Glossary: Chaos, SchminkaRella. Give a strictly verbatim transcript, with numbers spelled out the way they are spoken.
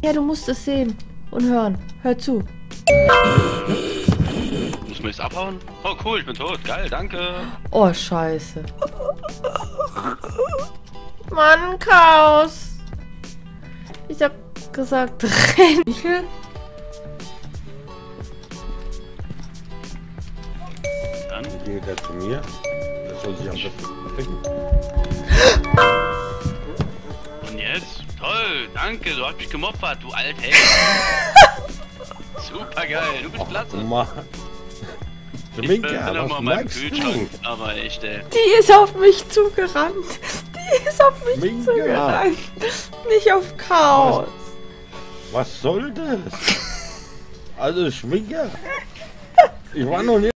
Ja, du musst es sehen und hören. Hör zu. Muss man jetzt abhauen? Oh cool, ich bin tot. Geil, danke. Oh, scheiße. Mann, Chaos. Ich hab gesagt, renn. Dann geht er zu mir. Das soll sich am besten ficken. Und jetzt? Toll, danke, du hast mich gemopfert, du Alter. Super geil, du bist klasse. Ich bin nochmal meinem Kühlschrank, aber echt, ey. Die ist auf mich zugerannt. Die ist auf mich Minga. zugerannt. Nicht auf Chaos. Was, was soll das? Also, Schminker. Ich war noch nie.